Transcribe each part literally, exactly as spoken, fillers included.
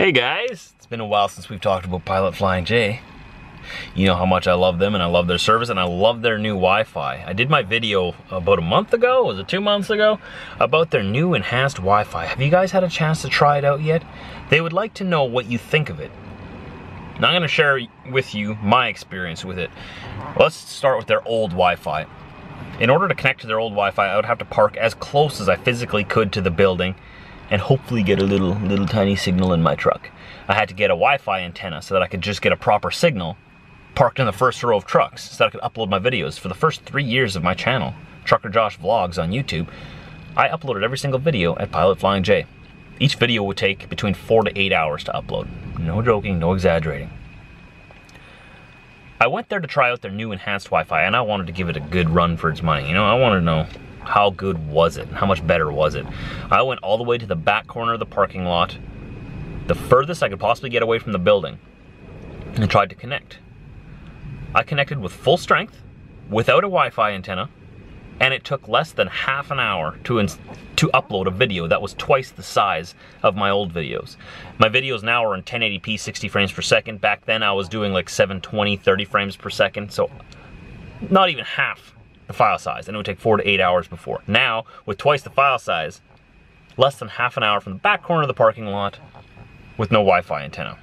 Hey guys, it's been a while since we've talked about Pilot Flying J. You know how much I love them and I love their service and I love their new Wi-Fi. I did my video about a month ago, was it two months ago, about their new enhanced Wi-Fi. Have you guys had a chance to try it out yet? They would like to know what you think of it. Now I'm gonna share with you my experience with it. Let's start with their old Wi-Fi. In order to connect to their old Wi-Fi, I would have to park as close as I physically could to the building and hopefully get a little, little tiny signal in my truck. I had to get a Wi-Fi antenna so that I could just get a proper signal parked in the first row of trucks so that I could upload my videos. For the first three years of my channel, Trucker Josh Vlogs on YouTube, I uploaded every single video at Pilot Flying J. Each video would take between four to eight hours to upload. No joking, no exaggerating. I went there to try out their new enhanced Wi-Fi and I wanted to give it a good run for its money. You know, I wanted to know, how good was it? And how much better was it? I went all the way to the back corner of the parking lot, the furthest I could possibly get away from the building, and tried to connect. I connected with full strength, without a Wi-Fi antenna, and it took less than half an hour to, ins to upload a video that was twice the size of my old videos. My videos now are in ten eighty p, sixty frames per second. Back then I was doing like seven twenty, thirty frames per second, so not even half the file size, and it would take four to eight hours before. Now, with twice the file size, less than half an hour from the back corner of the parking lot with no Wi-Fi antenna.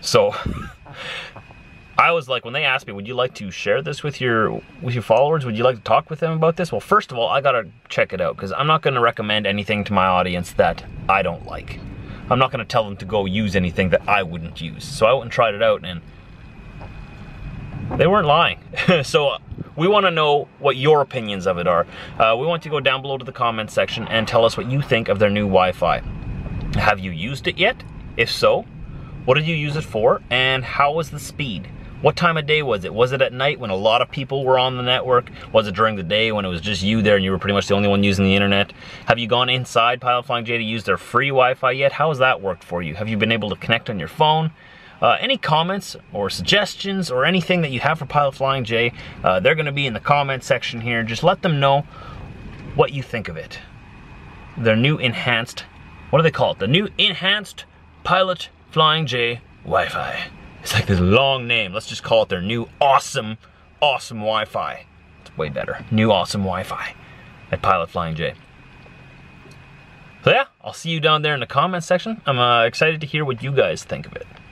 So, I was like, when they asked me, would you like to share this with your with your followers? Would you like to talk with them about this? Well, first of all, I gotta check it out, because I'm not gonna recommend anything to my audience that I don't like. I'm not gonna tell them to go use anything that I wouldn't use. So I went and tried it out, and they weren't lying. So, we want to know what your opinions of it are. Uh, we want you to go down below to the comments section and tell us what you think of their new Wi-Fi. Have you used it yet? If so, what did you use it for? And how was the speed? What time of day was it? Was it at night when a lot of people were on the network? Was it during the day when it was just you there and you were pretty much the only one using the internet? Have you gone inside Pilot Flying J to use their free Wi-Fi yet? How has that worked for you? Have you been able to connect on your phone? Uh, any comments or suggestions or anything that you have for Pilot Flying J, uh, they're going to be in the comment section here. Just let them know what you think of it. Their new enhanced, what do they call it? The new enhanced Pilot Flying J Wi-Fi. It's like this long name. Let's just call it their new awesome, awesome Wi-Fi. It's way better. New awesome Wi-Fi at Pilot Flying J. So yeah, I'll see you down there in the comment section. I'm uh, excited to hear what you guys think of it.